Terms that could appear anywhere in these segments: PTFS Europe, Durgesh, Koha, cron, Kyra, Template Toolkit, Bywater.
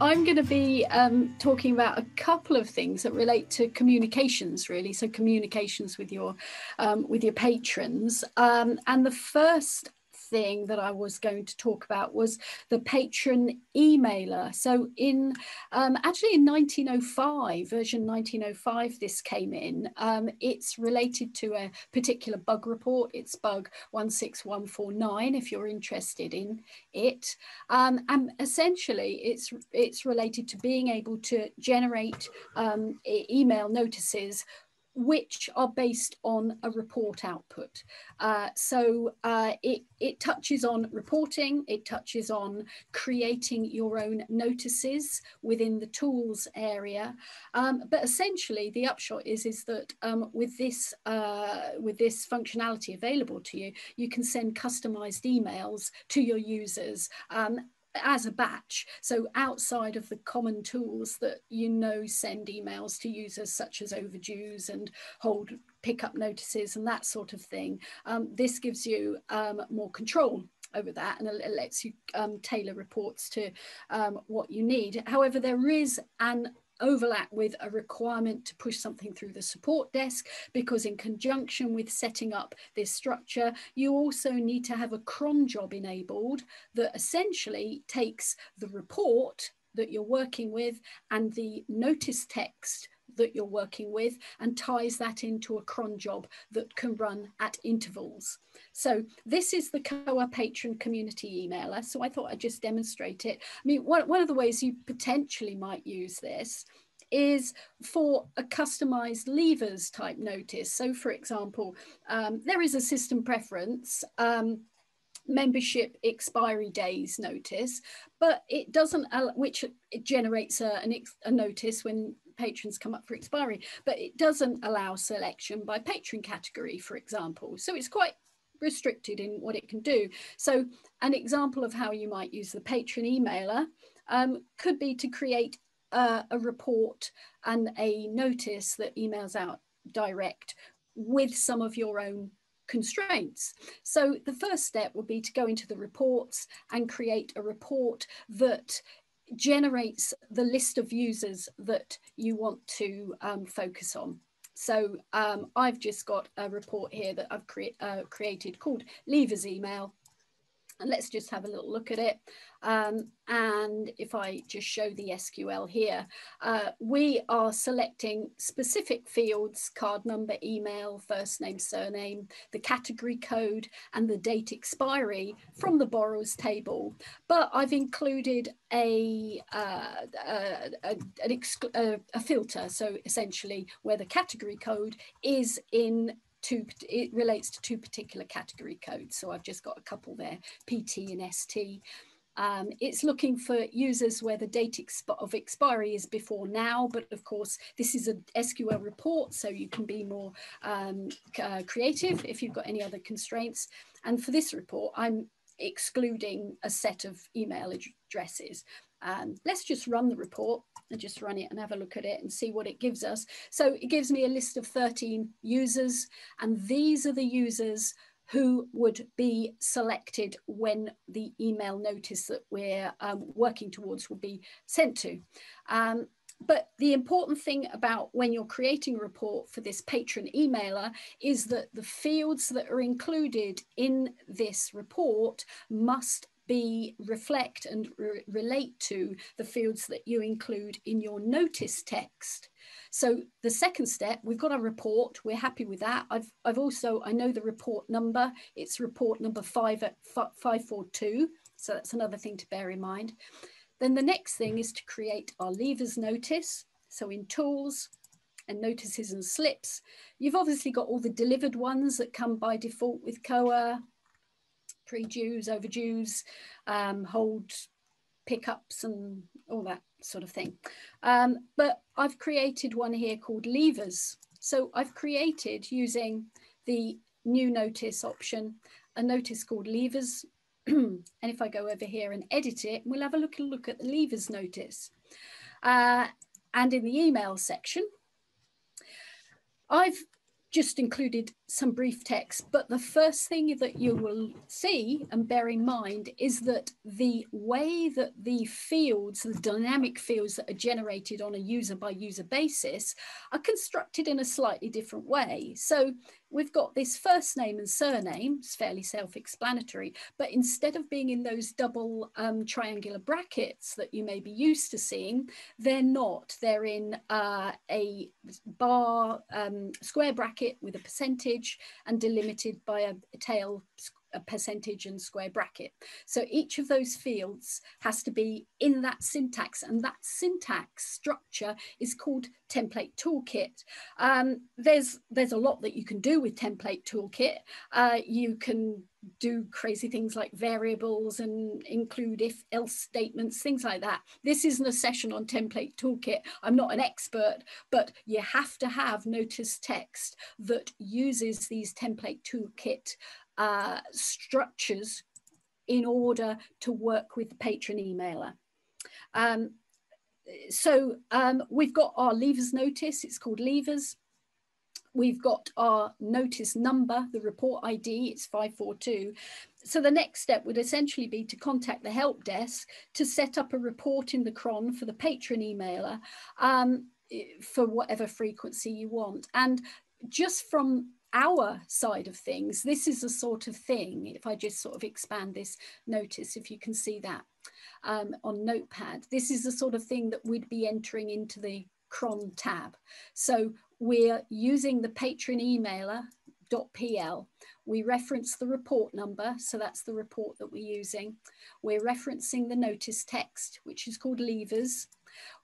I'm going to be talking about a couple of things that relate to communications, really. So communications with your patrons. And the first thing that I was going to talk about was the patron emailer. So in actually in 1905, version 1905, this came in. It's related to a particular bug report. It's bug 16149 if you're interested in it. And essentially it's related to being able to generate email notices which are based on a report output. So it touches on reporting, it touches on creating your own notices within the tools area. But essentially the upshot is that with this functionality available to you, you can send customized emails to your users as a batch, so outside of the common tools that send emails to users such as overdues and hold pickup notices and that sort of thing. This gives you more control over that, and it lets you tailor reports to what you need. However, there is an overlap with a requirement to push something through the support desk, because in conjunction with setting up this structure, you also need to have a cron job enabled that essentially takes the report that you're working with and the notice text that you're working with and ties that into a cron job that can run at intervals. So this is the Koha patron community emailer. So I thought I'd just demonstrate it. I mean, one of the ways you potentially might use this is for a customized levers type notice. So for example, there is a system preference, membership expiry days notice, but it doesn't, which it generates a notice when patrons come up for expiry, but it doesn't allow selection by patron category, for example. So it's quite restricted in what it can do. So an example of how you might use the patron emailer could be to create a report and a notice that emails out direct with some of your own constraints. So the first step would be to go into the reports and create a report that generates the list of users that you want to focus on. So I've just got a report here that I've created called Leavers Email. And let's just have a little look at it. And if I just show the SQL here, we are selecting specific fields: card number, email, first name, surname, the category code, and the date expiry from the borrowers table. But I've included a filter, so essentially where the category code is in it relates to two particular category codes. So I've just got a couple there, PT and ST. It's looking for users where the date of expiry is before now, but of course this is an SQL report, so you can be more creative if you've got any other constraints. And for this report, I'm excluding a set of email addresses. Let's just run the report and just run it and have a look at it and see what it gives us. So it gives me a list of 13 users, and these are the users who would be selected when the email notice that we're working towards will be sent to. But the important thing about when you're creating a report for this patron emailer is that the fields that are included in this report must reflect and relate to the fields that you include in your notice text. So the second step, we've got a report, we're happy with that. I know the report number, it's report number 542. So that's another thing to bear in mind. Then the next thing is to create our leavers notice. So in tools and notices and slips, you've obviously got all the delivered ones that come by default with Koha: pre-dues, overdues, hold pickups and all that sort of thing. But I've created one here called Leavers. So I've created, using the new notice option, a notice called Leavers. And if I go over here and edit it, we'll have a look at the Leavers notice. And in the email section, I've just included some brief text, but the first thing that you will see and bear in mind is that the way that the fields, the dynamic fields that are generated on a user by user basis are constructed in a slightly different way. So we've got this first name and surname, it's fairly self-explanatory, but instead of being in those double triangular brackets that you may be used to seeing, they're not. They're in a bar square bracket with a percentage and delimited by a tail percentage and square bracket. So each of those fields has to be in that syntax, and that syntax structure is called Template Toolkit. There's a lot that you can do with Template Toolkit. You can do crazy things like variables and include if else statements, things like that. This isn't a session on Template Toolkit. I'm not an expert, but you have to have notice text that uses these Template Toolkit structures in order to work with the patron emailer. So we've got our leavers notice, it's called leavers. We've got our notice number, the report ID, it's 542. So the next step would essentially be to contact the help desk to set up a report in the cron for the patron emailer for whatever frequency you want. And just from our side of things, this is the sort of thing, if I just sort of expand this notice, if you can see that on Notepad, this is the sort of thing that we'd be entering into the cron tab. So we're using the patron emailer.pl. We reference the report number, so that's the report that we're using. We're referencing the notice text, which is called leavers.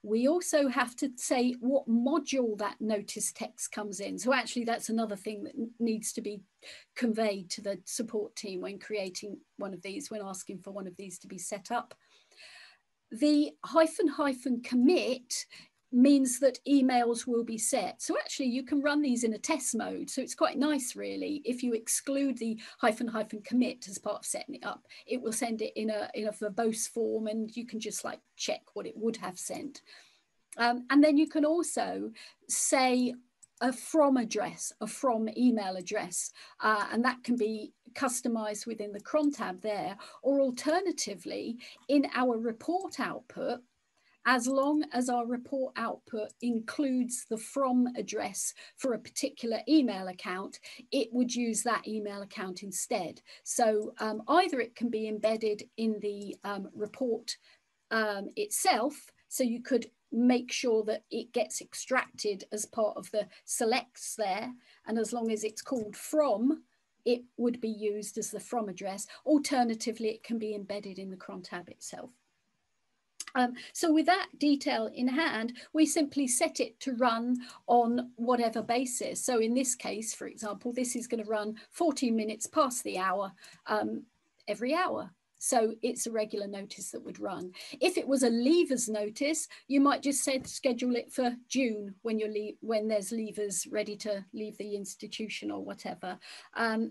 We also have to say what module that notice text comes in. So actually that's another thing that needs to be conveyed to the support team when creating one of these, when asking for one of these to be set up. The ---- commit means that emails will be set. So actually you can run these in a test mode. So it's quite nice really, if you exclude the ---- commit as part of setting it up, it will send it in a verbose form, and you can just like check what it would have sent. And then you can also say a from address, a from email address, and that can be customized within the cron tab there, or alternatively in our report output, as long as our report output includes the from address for a particular email account, it would use that email account instead. So either it can be embedded in the report itself, so you could make sure that it gets extracted as part of the selects there, and as long as it's called from, it would be used as the from address. Alternatively, it can be embedded in the cron tab itself. So with that detail in hand, we simply set it to run on whatever basis. So in this case, for example, this is going to run 14 minutes past the hour every hour. So it's a regular notice that would run. If it was a leavers notice, you might just say schedule it for June when there's leavers ready to leave the institution or whatever.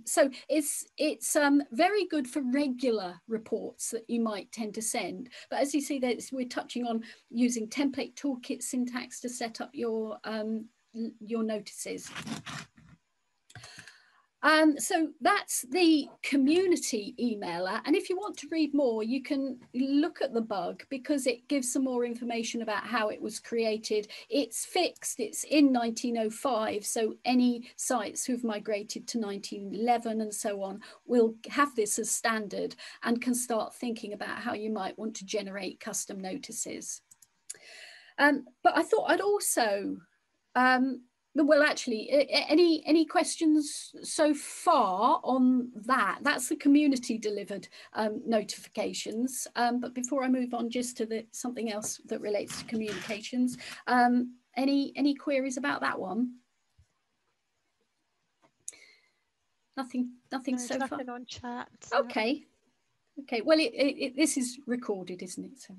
So it's very good for regular reports that you might tend to send. But as you see, we're touching on using Template Toolkit syntax to set up your notices. So that's the community emailer, and if you want to read more, you can look at the bug because it gives some more information about how it was created. It's fixed, it's in 1905, so any sites who've migrated to 1911 and so on will have this as standard and can start thinking about how you might want to generate custom notices. But I thought I'd also... well, actually, any questions so far on that? That's the community delivered notifications. But before I move on just to something else that relates to communications, any queries about that one? Nothing so far. Nothing on chat. Okay. Okay, well, this is recorded, isn't it? So,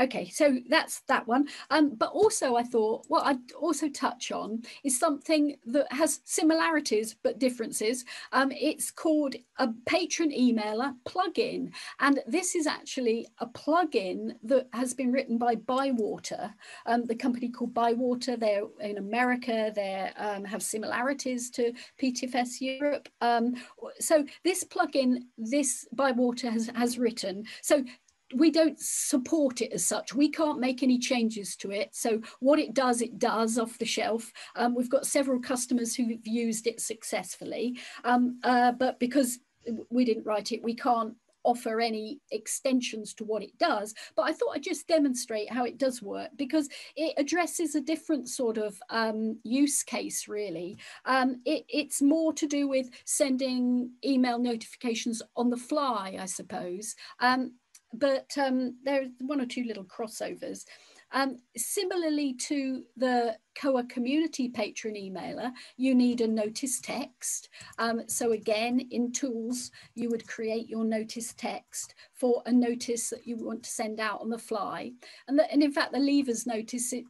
okay, so that's that one. But also I thought what I'd also touch on is something that has similarities but differences. It's called a patron emailer plugin. And this is actually a plugin that has been written by Bywater, the company called Bywater. They're in America, they have similarities to PTFS Europe. So this plugin, this Bywater has written, so we don't support it as such. We can't make any changes to it. So what it does off the shelf. We've got several customers who've used it successfully, but because we didn't write it, we can't offer any extensions to what it does. But I thought I'd just demonstrate how it does work, because it addresses a different sort of use case, really. It's more to do with sending email notifications on the fly, I suppose. But there's one or two little crossovers. Similarly to the Koha community patron emailer, you need a notice text. So again, in tools, you would create your notice text for a notice that you want to send out on the fly. And in fact, the leavers notice, it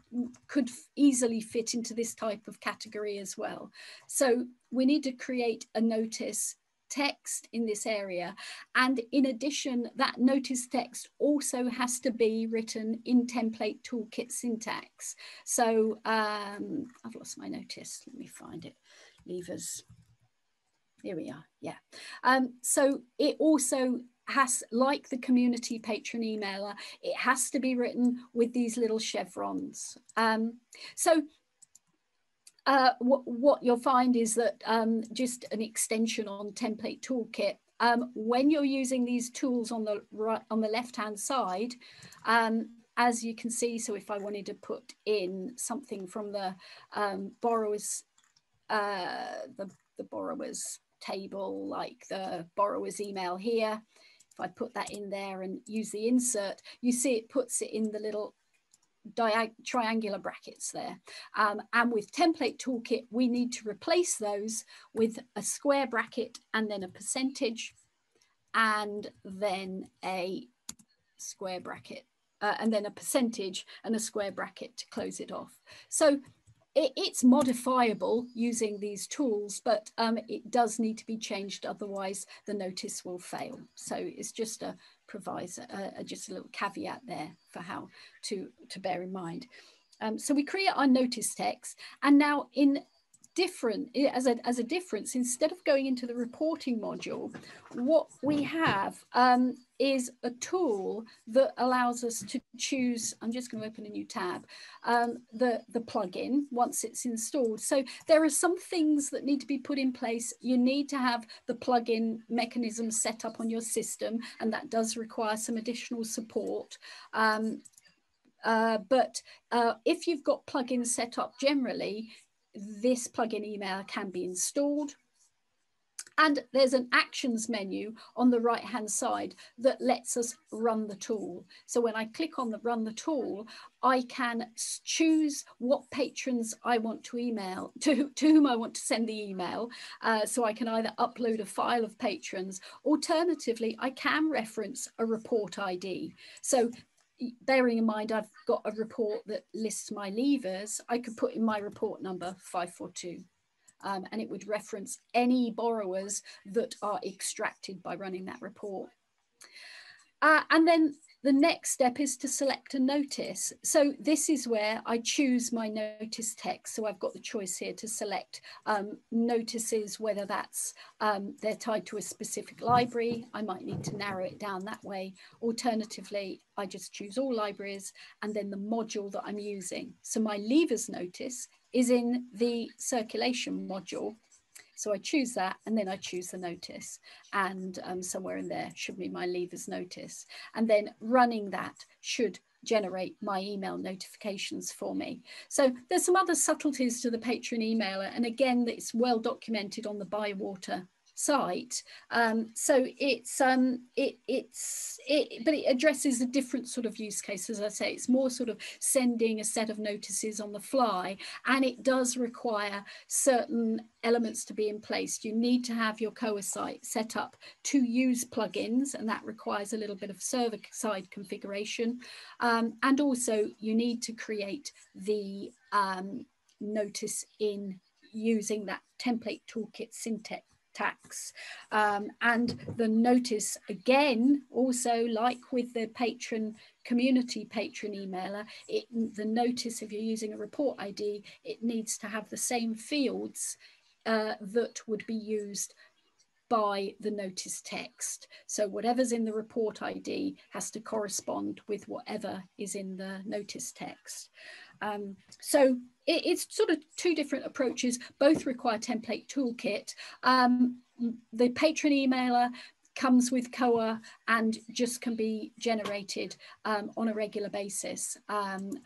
could easily fit into this type of category as well. So we need to create a notice text in this area, and in addition, that notice text also has to be written in Template Toolkit syntax. So I've lost my notice, let me find it. Leavers, here we are. Yeah, so it also has, like the community patron emailer, it has to be written with these little chevrons. What you'll find is that just an extension on Template Toolkit, when you're using these tools on the right, on the left-hand side, as you can see, so if I wanted to put in something from the borrowers table, like the borrower's email here, if I put that in there and use the insert, you see it puts it in the little triangular brackets there, and with Template Toolkit we need to replace those with a square bracket and then a percentage and then a square bracket and then a percentage and a square bracket to close it off. So it's modifiable using these tools, but it does need to be changed, otherwise the notice will fail. So it's just a proviso, just a little caveat there for how to bear in mind. So we create our notice text, and now in different, as a difference, instead of going into the reporting module, what we have is a tool that allows us to choose. I'm just going to open a new tab. The plugin, once it's installed. So there are some things that need to be put in place. You need to have the plugin mechanism set up on your system, and that does require some additional support. But if you've got plugins set up generally, this plugin email can be installed. And there's an actions menu on the right hand side that lets us run the tool. So when I click on the run the tool, I can choose what patrons I want to email, to whom I want to send the email. So I can either upload a file of patrons, alternatively, I can reference a report ID. So bearing in mind, I've got a report that lists my leavers, I could put in my report number 542. And it would reference any borrowers that are extracted by running that report. And then the next step is to select a notice. So this is where I choose my notice text. So I've got the choice here to select notices, whether that's they're tied to a specific library. I might need to narrow it down that way. Alternatively, I just choose all libraries and then the module that I'm using. So my leavers notice is in the circulation module. So I choose that, and then I choose the notice, and somewhere in there should be my leavers notice. And then running that should generate my email notifications for me. So there's some other subtleties to the patron emailer. And again, it's well documented on the Bywater site. So but it addresses a different sort of use case. As I say, it's more sort of sending a set of notices on the fly, and it does require certain elements to be in place. You need to have your Koha site set up to use plugins, and that requires a little bit of server side configuration. And also you need to create the notice in using that template toolkit syntax. And the notice, again, also like with the patron community patron emailer, the notice, if you're using a report ID, it needs to have the same fields that would be used by the notice text. So whatever's in the report ID has to correspond with whatever is in the notice text. So it's sort of two different approaches, both require template toolkit. The patron emailer comes with Koha and just can be generated on a regular basis,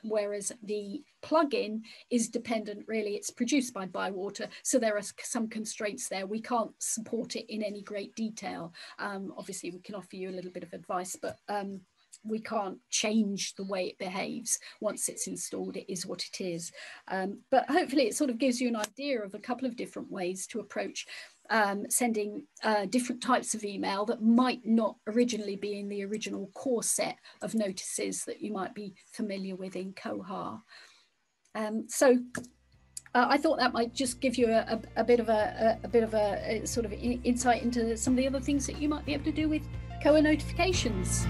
whereas the plugin is dependent, really, it's produced by Bywater, so there are some constraints there. We can't support it in any great detail. Obviously, we can offer you a little bit of advice, but we can't change the way it behaves. Once it's installed, it is what it is. But hopefully it sort of gives you an idea of a couple of different ways to approach sending different types of email that might not originally be in the original core set of notices that you might be familiar with in Koha. I thought that might just give you a bit of a sort of insight into some of the other things that you might be able to do with Koha notifications.